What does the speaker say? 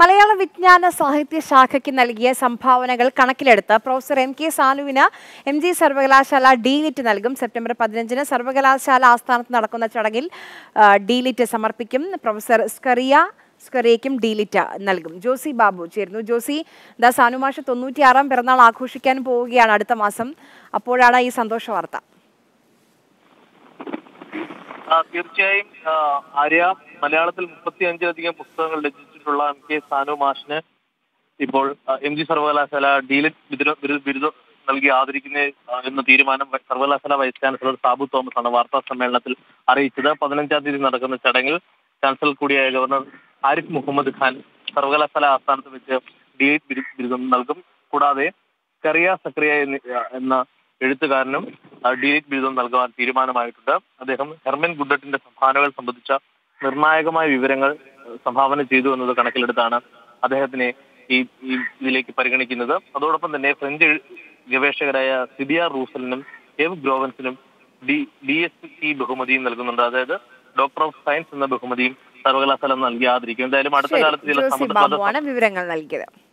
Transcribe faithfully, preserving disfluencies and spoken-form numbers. മലയാള വിജ്ഞാന സാഹിത്യ ശാഖയ്ക്ക് നൽകിയ സംഭാവനകൾ കണക്കിലെടുത്ത് പ്രൊഫസർ എം കെ സാനുവിന് എം ജി സർവകലാശാല ഡിലിറ്റ് നൽകും. സെപ്റ്റംബർ പതിനഞ്ചിന് സർവകലാശാല ആസ്ഥാനത്ത് നടക്കുന്ന ചടങ്ങിൽ ഡിലിറ്റ് സമർപ്പിക്കും. പ്രൊഫസർ സ്കറിയ സ്കറിയയ്ക്കും ഡിലിറ്റ് നൽകും. ജോസി ബാബു ചേരുന്നു. ജോസി, ദാ സാനുമാഷ് തൊണ്ണൂറ്റിയാറാം പിറന്നാൾ ആഘോഷിക്കാൻ പോവുകയാണ് അടുത്ത മാസം. അപ്പോഴാണ് ഈ സന്തോഷ വാർത്ത. തീർച്ചയായും അറിയാം, മലയാളത്തിൽ മുപ്പത്തി അഞ്ചിലധികം പുസ്തകങ്ങൾ രചിച്ചിട്ടുള്ള എം കെ സാനു മാഷിന് ഇപ്പോൾ എം ജി സർവകലാശാല ഡിലിറ്റ് ബിരുദം നൽകി ആദരിക്കുന്ന എന്ന തീരുമാനം സർവകലാശാല വൈസ് ചാൻസലർ സാബു തോമസ് ആണ് വാർത്താ സമ്മേളനത്തിൽ അറിയിച്ചത്. പതിനഞ്ചാം തീയതി നടക്കുന്ന ചടങ്ങിൽ ചാൻസലർ കൂടിയായ ഗവർണർ ആരിഫ് മുഹമ്മദ് ഖാൻ സർവകലാശാല ആസ്ഥാനത്ത് വെച്ച് ഡിലിറ്റ് ബിരുദം നൽകും. കൂടാതെ സ്കറിയ സക്രിയ എന്ന എഴുത്തുകാരനും ഡിലിറ്റ് ബിരുദം നൽകുവാൻ തീരുമാനമായിട്ടുണ്ട്. അദ്ദേഹം ഹെർമൻ ഗുഡ്ഡട്ടിന്റെ സംഭാവനകൾ സംബന്ധിച്ച നിർണായകമായ വിവരങ്ങൾ സംഭാവന ചെയ്തു എന്നത് കണക്കിലെടുത്താണ് അദ്ദേഹത്തിനെ ഈ ഇതിലേക്ക് പരിഗണിക്കുന്നത്. അതോടൊപ്പം തന്നെ ഫ്രഞ്ച് ഗവേഷകരായ സിബിയ റൂസലിനും എവ് ഗ്രോവൻസിനും ഡി ഡി എസ് സി ബഹുമതിയും നൽകുന്നുണ്ട്. അതായത് ഡോക്ടർ ഓഫ് സയൻസ് എന്ന ബഹുമതിയും സർവകലാശാല നൽകി ആദരിക്കും. എന്തായാലും അടുത്ത കാലത്ത് ചില വിവരങ്ങൾ നൽകിയത്